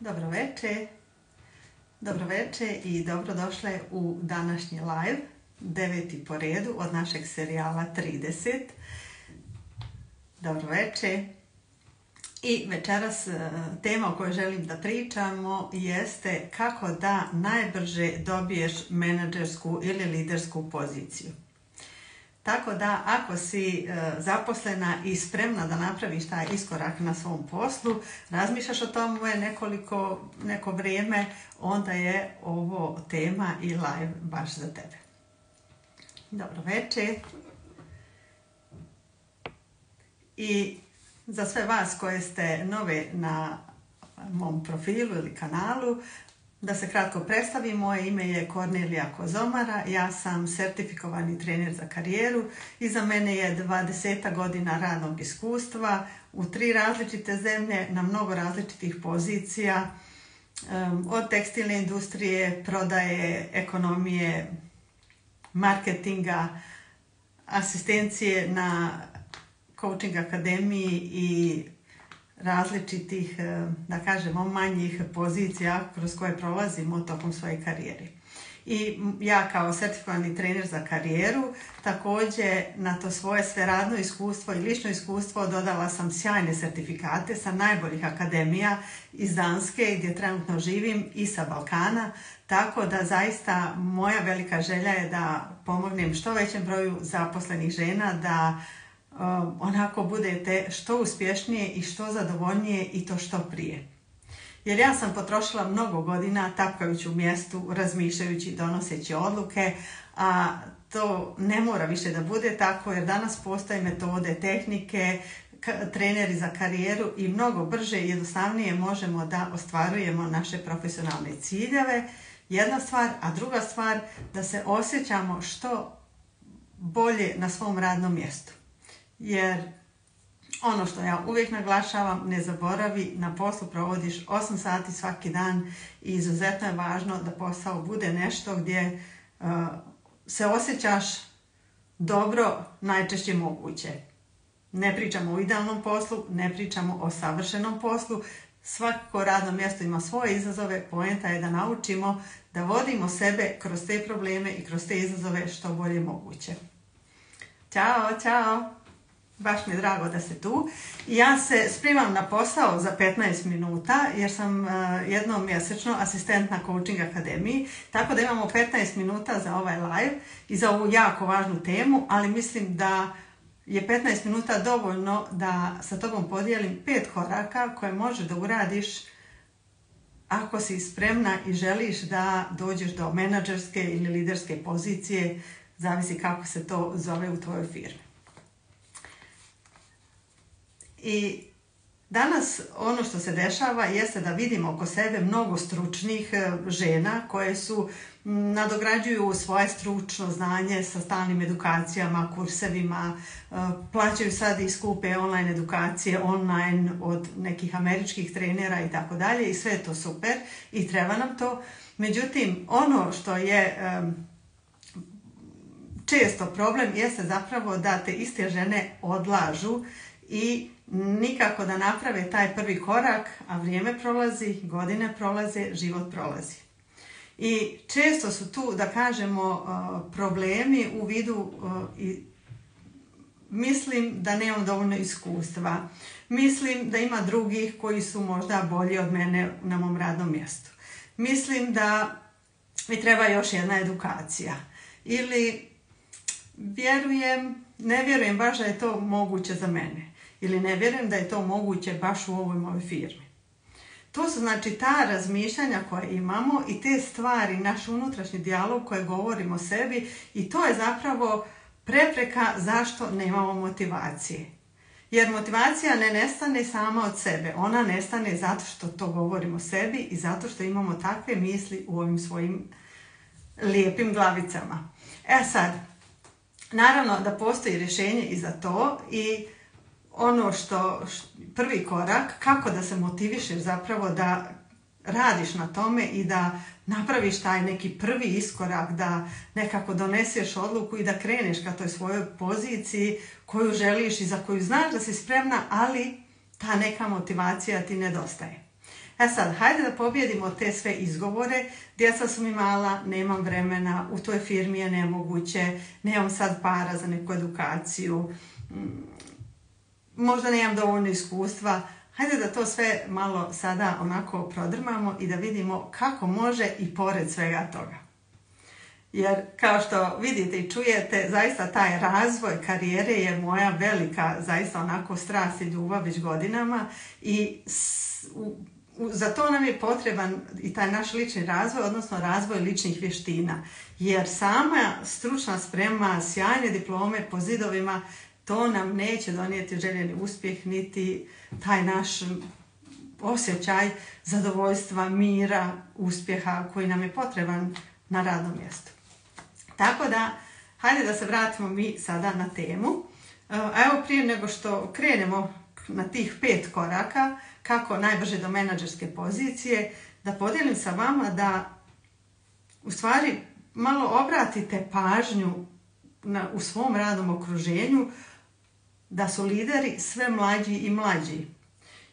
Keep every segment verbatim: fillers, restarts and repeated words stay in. Dobroveče, dobroveče i dobrodošle u današnji live, deveti po redu od našeg serijala trideset. Dobroveče. I večeras tema o kojoj želim da pričamo jeste kako da najbrže dobiješ menadžersku ili lidersku poziciju. Tako da ako si zaposlena i spremna da napraviš taj iskorak na svom poslu, razmišljaš o tome nekoliko, neko vrijeme, onda je ovo tema i live baš za tebe. Dobro večer. I za sve vas koje ste nove na mom profilu ili kanalu, da se kratko predstavim, moje ime je Kornelija Kozomara, ja sam sertifikovani trener za karijeru i za mene je dvadeset godina radnog iskustva u tri različite zemlje na mnogo različitih pozicija, od tekstilne industrije, prodaje, ekonomije, marketinga, asistencije na Coaching Akademiji i različitih, da kažemo, manjih pozicija kroz koje prolazimo tokom svoje karijere. I ja kao sertifikovani trener za karijeru također na to svoje sve radno iskustvo i lično iskustvo dodala sam sjajne sertifikate sa najboljih akademija iz Danske gdje trenutno živim i sa Balkana, tako da zaista moja velika želja je da pomognem što većem broju zaposlenih žena da onako budete što uspješnije i što zadovoljnije i to što prije. Jer ja sam potrošila mnogo godina tapkajući u mjestu, razmišljajući, donoseći odluke, a to ne mora više da bude tako jer danas postoje metode, tehnike, treneri za karijeru i mnogo brže i jednostavnije možemo da ostvarujemo naše profesionalne ciljeve. Jedna stvar, a druga stvar da se osjećamo što bolje na svom radnom mjestu. Jer ono što ja uvijek naglašavam, ne zaboravi, na poslu provodiš osam sati svaki dan i izuzetno je važno da posao bude nešto gdje uh, se osjećaš dobro najčešće moguće. Ne pričamo o idealnom poslu, ne pričamo o savršenom poslu, svako radno mjesto ima svoje izazove, poenta je da naučimo da vodimo sebe kroz te probleme i kroz te izazove što bolje moguće. Ćao, ćao! Baš mi je drago da ste tu. Ja se spremam na posao za petnaest minuta jer sam jednom mjesečno asistent na Coaching Akademiji, tako da imamo petnaest minuta za ovaj live i za ovu jako važnu temu, ali mislim da je petnaest minuta dovoljno da sa tobom podijelim pet koraka koje možeš da uradiš ako si spremna i želiš da dođeš do menadžerske ili liderske pozicije, zavisi kako se to zove u tvojoj firmi. I danas ono što se dešava jeste da vidimo oko sebe mnogo stručnih žena koje su nadograđuju svoje stručno znanje sa stalnim edukacijama, kursevima, plaćaju sad i skupe online edukacije, online od nekih američkih trenera i tako dalje i sve je to super i treba nam to. Međutim, ono što je često problem jeste zapravo da te iste žene odlažu i nikako da naprave taj prvi korak, a vrijeme prolazi, godine prolaze, život prolazi. I često su tu, da kažemo, problemi u vidu, i mislim da nemam dovoljno iskustva, mislim da ima drugih koji su možda bolji od mene na mom radnom mjestu, mislim da mi treba još jedna edukacija ili vjerujem, ne vjerujem baš da je to moguće za mene. Ili ne vjerujem da je to moguće baš u ovoj mojoj firmi. To su znači ta razmišljanja koje imamo i te stvari, naš unutrašnji dijalog koji govorimo o sebi i to je zapravo prepreka zašto nemamo motivacije. Jer motivacija ne nestane sama od sebe, ona nestane zato što to govorimo o sebi i zato što imamo takve misli u ovim svojim lijepim glavicama. E sad, naravno da postoji rješenje i za to i ono što, prvi korak, kako da se motivišeš zapravo da radiš na tome i da napraviš taj neki prvi iskorak, da nekako doneseš odluku i da kreneš ka toj svojoj poziciji koju želiš i za koju znaš da si spremna, ali ta neka motivacija ti nedostaje. E sad, hajde da pobjedimo te sve izgovore. Djeca su mi mala, nemam vremena, u toj firmi je nemoguće, nemam sad para za neku edukaciju, možda nemam dovoljno iskustva. Hajde da to sve malo sada onako prodrmamo i da vidimo kako može i pored svega toga. Jer kao što vidite i čujete, zaista taj razvoj karijere je moja velika, zaista onako strast i ljubav već godinama i u za to nam je potreban i taj naš lični razvoj, odnosno razvoj ličnih vještina. Jer sama stručna sprema, sjajne diplome po zidovima, to nam neće donijeti željeni uspjeh, niti taj naš osjećaj zadovoljstva, mira, uspjeha koji nam je potreban na radnom mjestu. Tako da, hajde da se vratimo mi sada na temu. Evo, prije nego što krenemo na tih pet koraka, kako najbrže do menadžerske pozicije, da podijelim sa vama da u stvari malo obratite pažnju na, u svom radnom okruženju da su lideri sve mlađi i mlađi.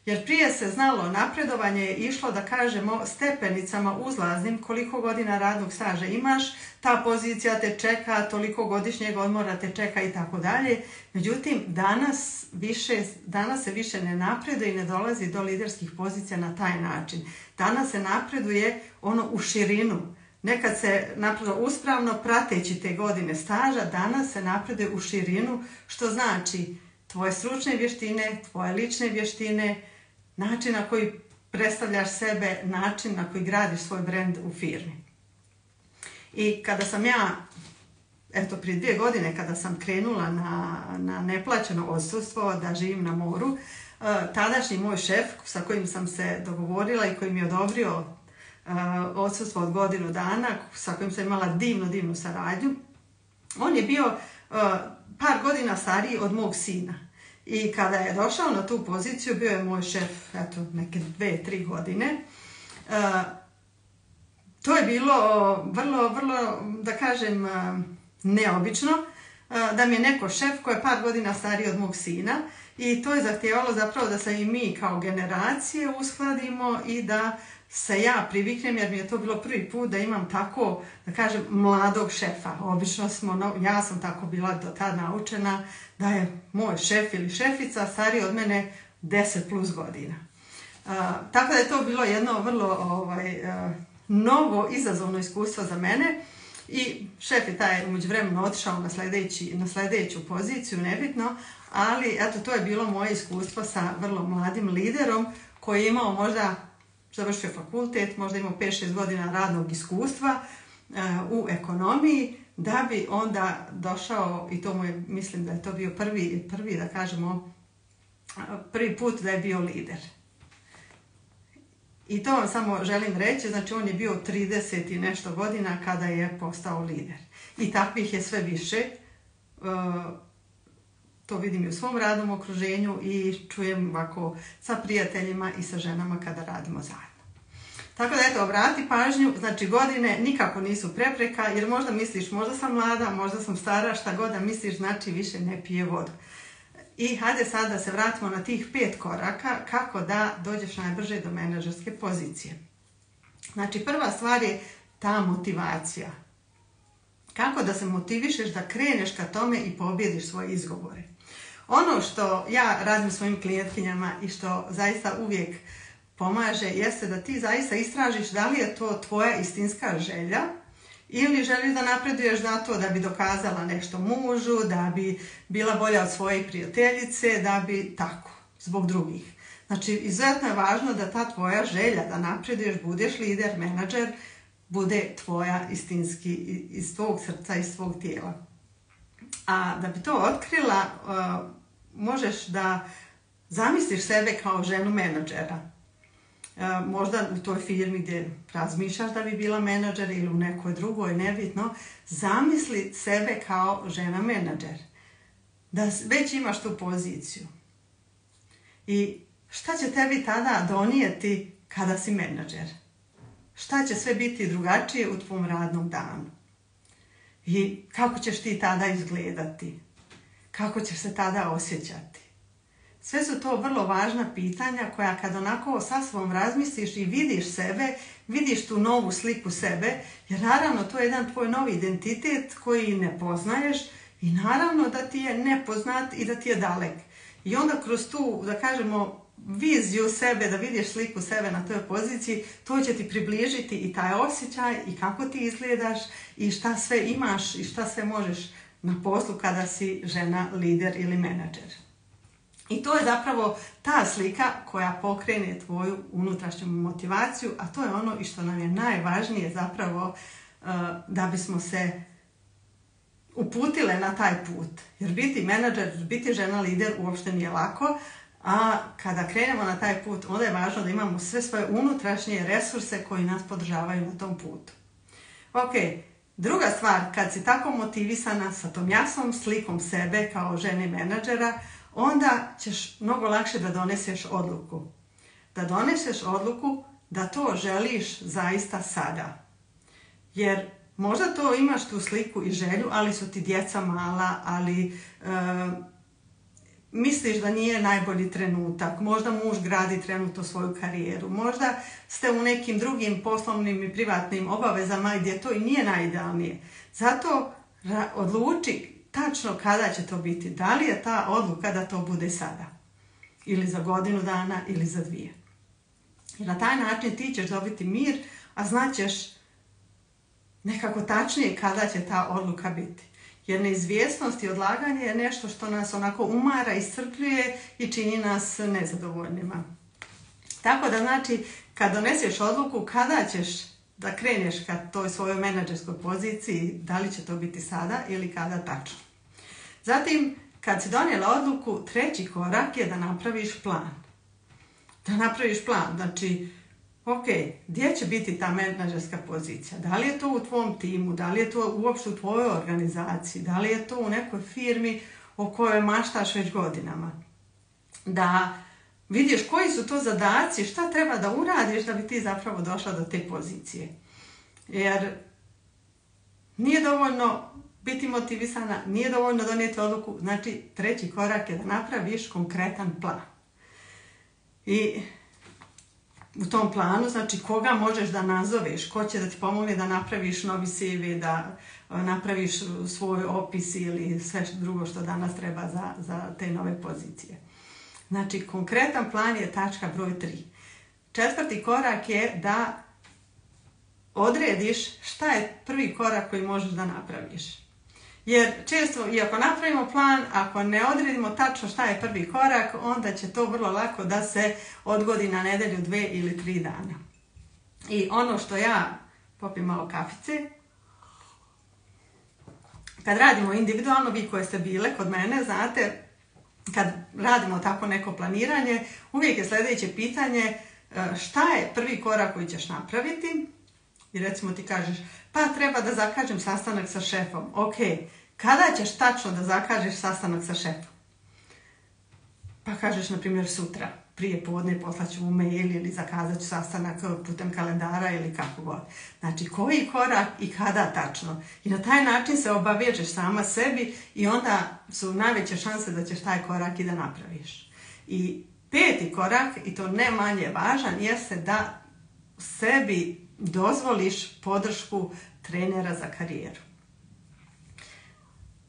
Jer prije se znalo, napredovanje je išlo, da kažemo, stepenicama uzlaznim, koliko godina radnog staža imaš, ta pozicija te čeka, toliko godišnjeg odmora te čeka i tako dalje. Međutim, danas, više, danas se više ne napreduje i ne dolazi do liderskih pozicija na taj način. Danas se napreduje ono u širinu. Nekad se napreduje uspravno prateći te godine staža, danas se napreduje u širinu, što znači tvoje stručne vještine, tvoje lične vještine, način na koji predstavljaš sebe, način na koji gradiš svoj brand u firmi. I kada sam ja, eto prije dvije godine, kada sam krenula na, na neplaćeno odsustvo, da živim na moru, tadašnji moj šef sa kojim sam se dogovorila i koji mi je odobrio odsustvo od godinu dana, sa kojim sam imala divnu, divnu saradnju, on je bio par godina stariji od mog sina. I kada je došao na tu poziciju, bio je moj šef, eto, neke dve, tri godine. E, to je bilo vrlo, vrlo, da kažem, neobično, da mi je neko šef koji je par godina stariji od mog sina. I to je zahtijevalo zapravo da se i mi kao generacije uskladimo i da se ja priviknem, jer mi je to bilo prvi put da imam tako, da kažem, mladog šefa. Obično smo, ja sam tako bila do tada naučena da je moj šef ili šefica stariji od mene deset plus godina. E, tako da je to bilo jedno vrlo ovaj, e, novo izazovno iskustvo za mene. I šef je taj međuvremeno otišao na, sljedeći, na sljedeću poziciju, nebitno, ali eto, to je bilo moje iskustvo sa vrlo mladim liderom koji je imao možda završio fakultet, možda imao pet šest godina radnog iskustva e, u ekonomiji, da bi onda došao, i to mu je, mislim da je to bio prvi, prvi, da kažemo, prvi put da je bio lider. I to vam samo želim reći, znači on je bio trideset i nešto godina kada je postao lider. I takvih je sve više, e, to vidim i u svom radnom okruženju i čujem ovako sa prijateljima i sa ženama kada radimo zajedno. Tako da eto, obrati pažnju, znači godine nikako nisu prepreka, jer možda misliš možda sam mlada, možda sam stara, šta god da misliš, znači više ne pije vodu. I hajde sad da se vratimo na tih pet koraka kako da dođeš najbrže do menadžerske pozicije. Znači prva stvar je ta motivacija. Kako da se motivišeš da kreneš ka tome i pobjediš svoje izgovore. Ono što ja radim svojim klijentkinjama i što zaista uvijek pomaže jeste da ti zaista istražiš da li je to tvoja istinska želja ili želiš da napreduješ na to da bi dokazala nešto mužu, da bi bila bolja od svoje prijateljice, da bi tako, zbog drugih. Znači, izuzetno je važno da ta tvoja želja da napreduješ, budeš lider, menadžer, bude tvoja istinski, iz tvog srca, iz tvog tijela. A da bi to otkrila, možeš da zamisliš sebe kao ženu menadžera. Možda u toj firmi gdje razmišljaš da bi bila menadžer ili u nekoj drugoj, nebitno, zamisli sebe kao žena menadžer. Da već imaš tu poziciju. I šta će tebi tada donijeti kada si menadžer? Šta će sve biti drugačije u tvom radnom danu? I kako ćeš ti tada izgledati? Kako ćeš se tada osjećati? Sve su to vrlo važna pitanja koja kad onako sasvom razmisliš i vidiš sebe, vidiš tu novu sliku sebe, jer naravno to je jedan tvoj novi identitet koji ne poznaješ i naravno da ti je nepoznat i da ti je dalek. I onda kroz tu, da kažemo, viziju sebe, da vidiš sliku sebe na toj poziciji, to će ti približiti i taj osjećaj i kako ti izgledaš i šta sve imaš i šta sve možeš na poslu kada si žena, lider ili menadžer. I to je zapravo ta slika koja pokrene tvoju unutrašnju motivaciju, a to je ono i što nam je najvažnije zapravo da bismo se uputile na taj put. Jer biti menadžer, biti žena lider uopšte nije lako, a kada krenemo na taj put onda je važno da imamo sve svoje unutrašnje resurse koji nas podržavaju na tom putu. Ok, druga stvar, kad si tako motivisana sa tom jasnom slikom sebe kao žene menadžera, onda ćeš mnogo lakše da doneseš odluku. Da doneseš odluku da to želiš zaista sada. Jer možda to imaš tu sliku i želju, ali su ti djeca mala, ali e, misliš da nije najbolji trenutak. Možda muž gradi trenutno svoju karijeru. Možda ste u nekim drugim poslovnim i privatnim obavezama gdje to i nije najidealnije. Zato odluči tačno kada će to biti. Da li je ta odluka da to bude sada? Ili za godinu dana, ili za dvije. Jer na taj način ti ćeš dobiti mir, a znaćeš nekako tačnije kada će ta odluka biti. Jer neizvjesnost i odlaganje je nešto što nas onako umara, iscrpljuje i čini nas nezadovoljnima. Tako da znači, kad doneseš odluku kada ćeš da kreneš ka toj svojoj menadžerskoj poziciji, da li će to biti sada ili kada tačno. Zatim, kad si donijela odluku, treći korak je da napraviš plan. Da napraviš plan, znači, ok, gdje će biti ta menadžerska pozicija? Da li je to u tvom timu, da li je to uopšte u tvojoj organizaciji, da li je to u nekoj firmi o kojoj maštaš već godinama? Da vidiš koji su to zadaci, šta treba da uradiš da bi ti zapravo došla do te pozicije. Jer nije dovoljno biti motivisana, nije dovoljno donijeti odluku, znači treći korak je da napraviš konkretan plan. I u tom planu, znači koga možeš da nazoveš, ko će da ti pomogne da napraviš novi ce ve, da napraviš svoj opis ili sve drugo što danas treba za, za te nove pozicije. Znači, konkretan plan je tačka broj tri. Četvrti korak je da odrediš šta je prvi korak koji možeš da napraviš. Jer često, iako napravimo plan, ako ne odredimo tačno šta je prvi korak, onda će to vrlo lako da se odgodi na nedelju, dve ili tri dana. I ono što ja, popim malo kafice, kad radimo individualno, vi koje ste bile kod mene, znate, kad radimo tako neko planiranje, uvijek je sljedeće pitanje šta je prvi korak koji ćeš napraviti. I recimo ti kažeš, pa treba da zakažem sastanak sa šefom. Ok, kada ćeš tačno da zakažeš sastanak sa šefom? Pa kažeš, na primjer, sutra, prije podne poslaću mu mail ili zakazat ću sastanak putem kalendara ili kako god. Znači, koji korak i kada tačno. I na taj način se obavežeš sama sebi i onda su najveće šanse da ćeš taj korak i da napraviš. I peti korak, i to ne manje važan, jeste da sebi dozvoliš podršku trenera za karijeru.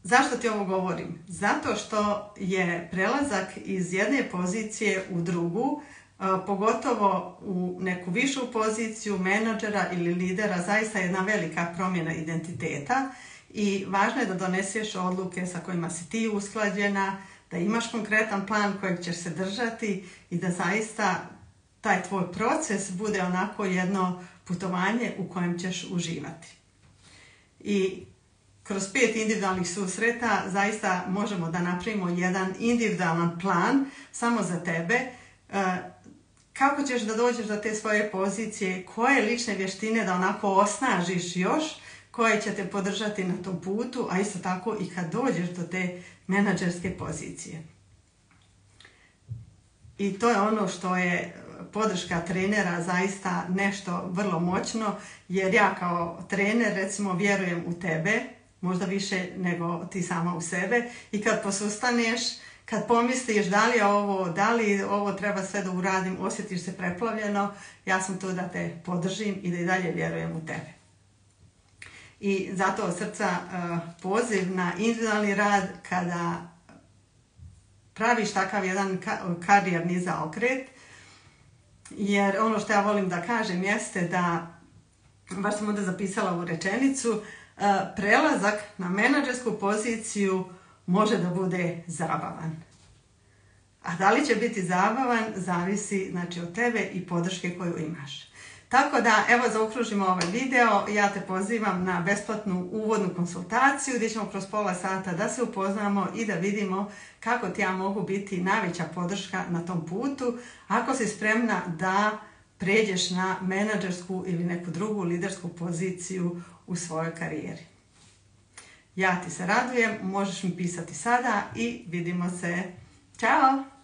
Zašto ti ovo govorim? Zato što je prelazak iz jedne pozicije u drugu, pogotovo u neku višu poziciju menadžera ili lidera, zaista jedna velika promjena identiteta i važno je da doneseš odluke sa kojima si ti usklađena, da imaš konkretan plan kojeg ćeš se držati i da zaista taj tvoj proces bude onako jedno putovanje u kojem ćeš uživati. I kroz pet individualnih susreta zaista možemo da napravimo jedan individualan plan samo za tebe. Kako ćeš da dođeš do te svoje pozicije, koje lične vještine da onako osnažiš još, koje će te podržati na tom putu, a isto tako i kad dođeš do te menadžerske pozicije. I to je ono što je podrška trenera zaista nešto vrlo moćno, jer ja kao trener recimo vjerujem u tebe, možda više nego ti sama u sebe, i kad posustaneš, kad pomisliš da li ovo, da li ovo treba sve da uradim, osjetiš se preplavljeno, ja sam tu da te podržim i da i dalje vjerujem u tebe. I zato od srca poziv na individualni rad kada praviš takav jedan karijerni zaokret, jer ono što ja volim da kažem jeste da, baš sam onda zapisala ovu rečenicu, prelazak na menadžersku poziciju može da bude zabavan. A da li će biti zabavan, zavisi znači, od tebe i podrške koju imaš. Tako da, evo, zaokružimo ovaj video. Ja te pozivam na besplatnu uvodnu konsultaciju gdje ćemo kroz pola sata da se upoznamo i da vidimo kako ti ja mogu biti najveća podrška na tom putu ako si spremna da pređeš na menadžersku ili neku drugu lidersku poziciju u svojoj karijeri. Ja ti se radujem, možeš mi pisati sada i vidimo se. Ćao!